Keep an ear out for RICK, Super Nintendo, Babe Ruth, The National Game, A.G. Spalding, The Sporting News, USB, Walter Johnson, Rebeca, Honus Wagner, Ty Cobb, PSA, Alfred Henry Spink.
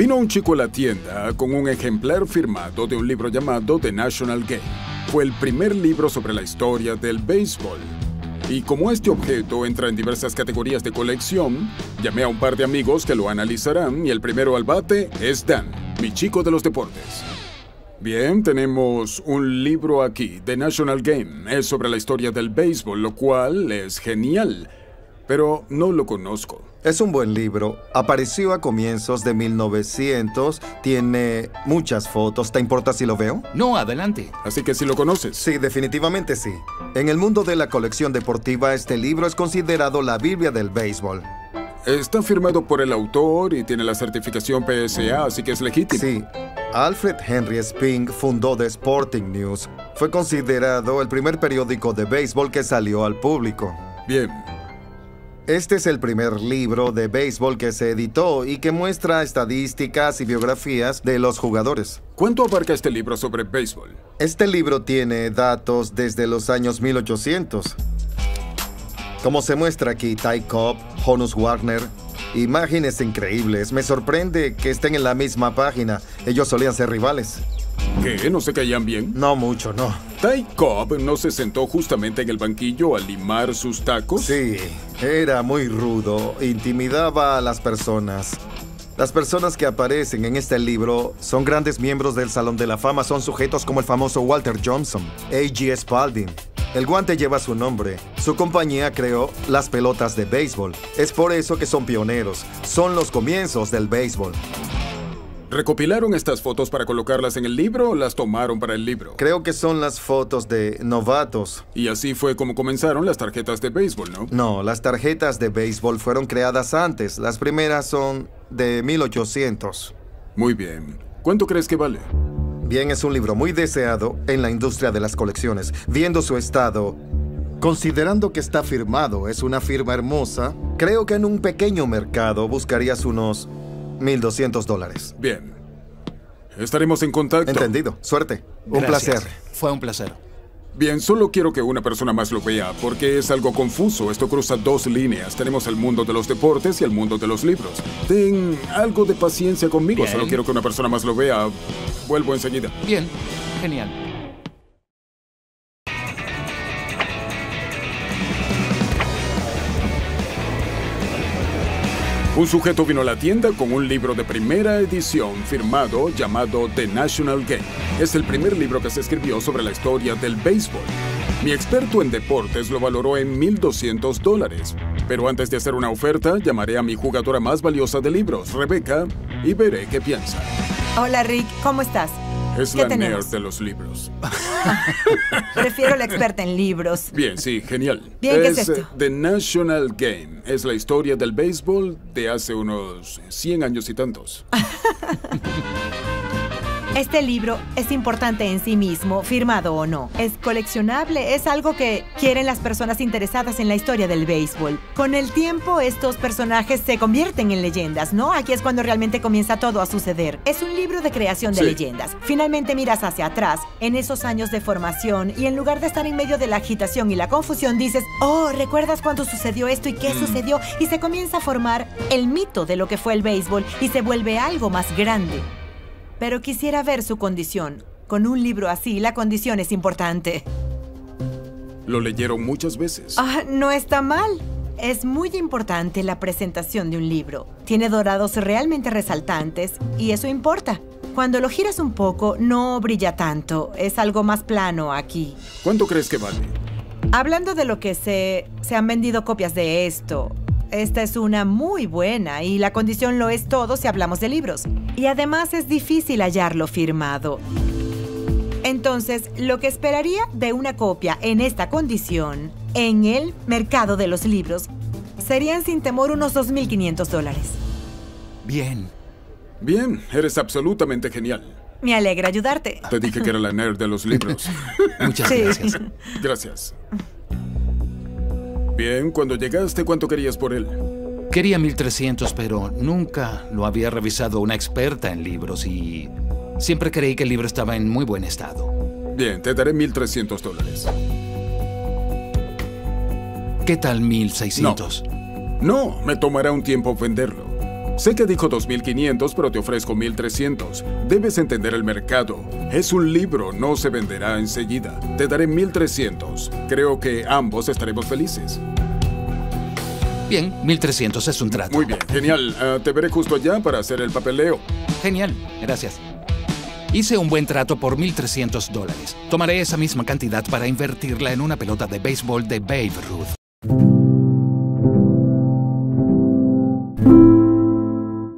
Vino un chico a la tienda con un ejemplar firmado de un libro llamado The National Game. Fue el primer libro sobre la historia del béisbol. Y como este objeto entra en diversas categorías de colección, llamé a un par de amigos que lo analizarán y el primero al bate es Dan, mi chico de los deportes. Bien, tenemos un libro aquí, The National Game. Es sobre la historia del béisbol, lo cual es genial, pero no lo conozco. Es un buen libro. Apareció a comienzos de 1900. Tiene muchas fotos. ¿Te importa si lo veo? No, adelante. Así que si lo conoces. Sí, definitivamente sí. En el mundo de la colección deportiva, este libro es considerado la Biblia del béisbol. Está firmado por el autor y tiene la certificación PSA, así que es legítimo. Sí. Alfred Henry Spink fundó The Sporting News. Fue considerado el primer periódico de béisbol que salió al público. Bien. Este es el primer libro de béisbol que se editó y que muestra estadísticas y biografías de los jugadores. ¿Cuánto abarca este libro sobre béisbol? Este libro tiene datos desde los años 1800. Como se muestra aquí, Ty Cobb, Honus Wagner, imágenes increíbles. Me sorprende que estén en la misma página. Ellos solían ser rivales. ¿Qué? ¿No se caían bien? No mucho, no. ¿Ty Cobb no se sentó justamente en el banquillo a limar sus tacos? Sí, era muy rudo, intimidaba a las personas. Las personas que aparecen en este libro son grandes miembros del Salón de la Fama, son sujetos como el famoso Walter Johnson, A.G. Spalding. El guante lleva su nombre. Su compañía creó las pelotas de béisbol. Es por eso que son pioneros. Son los comienzos del béisbol. ¿Recopilaron estas fotos para colocarlas en el libro o las tomaron para el libro? Creo que son las fotos de novatos. Y así fue como comenzaron las tarjetas de béisbol, ¿no? No, las tarjetas de béisbol fueron creadas antes. Las primeras son de 1800. Muy bien. ¿Cuánto crees que vale? Bien, es un libro muy deseado en la industria de las colecciones. Viendo su estado, considerando que está firmado, es una firma hermosa, creo que en un pequeño mercado buscarías unos $1,200. Bien. Estaremos en contacto. Entendido. Suerte. Gracias. Un placer. Fue un placer. Bien, solo quiero que una persona más lo vea, porque es algo confuso. Esto cruza dos líneas. Tenemos el mundo de los deportes y el mundo de los libros. Ten algo de paciencia conmigo. Bien. Solo quiero que una persona más lo vea. Vuelvo enseguida. Bien, genial. Un sujeto vino a la tienda con un libro de primera edición firmado llamado The National Game. Es el primer libro que se escribió sobre la historia del béisbol. Mi experto en deportes lo valoró en $1,200. Pero antes de hacer una oferta, llamaré a mi jugadora más valiosa de libros, Rebeca, y veré qué piensa. Hola, Rick. ¿Cómo estás? Es la nerd de los libros. Prefiero la experta en libros. Bien, sí, genial. Bien, ¿qué es esto? The National Game. Es la historia del béisbol de hace unos 100 años y tantos. Este libro es importante en sí mismo, firmado o no. Es coleccionable, es algo que quieren las personas interesadas en la historia del béisbol. Con el tiempo, estos personajes se convierten en leyendas, ¿no? Aquí es cuando realmente comienza todo a suceder. Es un libro de creación de leyendas. Finalmente miras hacia atrás, en esos años de formación, y en lugar de estar en medio de la agitación y la confusión, dices, oh, ¿recuerdas cuándo sucedió esto y qué sucedió? Y se comienza a formar el mito de lo que fue el béisbol y se vuelve algo más grande. Pero quisiera ver su condición. Con un libro así, la condición es importante. ¿Lo leyeron muchas veces? Ah, no está mal. Es muy importante la presentación de un libro. Tiene dorados realmente resaltantes y eso importa. Cuando lo giras un poco, no brilla tanto. Es algo más plano aquí. ¿Cuánto crees que vale? Hablando de lo que se han vendido copias de esto. Esta es una muy buena y la condición lo es todo si hablamos de libros. Y además es difícil hallarlo firmado. Entonces, lo que esperaría de una copia en esta condición, en el mercado de los libros, serían sin temor unos $2,500. Bien. Bien, eres absolutamente genial. Me alegra ayudarte. Te dije que era la nerd de los libros. Muchas gracias. Gracias. Bien, cuando llegaste, ¿cuánto querías por él? Quería $1,300, pero nunca lo había revisado una experta en libros y siempre creí que el libro estaba en muy buen estado. Bien, te daré $1,300. ¿Qué tal $1,600? No, me tomará un tiempo venderlo. Sé que dijo 2.500, pero te ofrezco 1.300. Debes entender el mercado. Es un libro, no se venderá enseguida. Te daré 1.300. Creo que ambos estaremos felices. Bien, 1.300 es un trato. Muy bien, genial. Te veré justo allá para hacer el papeleo. Genial, gracias. Hice un buen trato por $1.300. Tomaré esa misma cantidad para invertirla en una pelota de béisbol de Babe Ruth.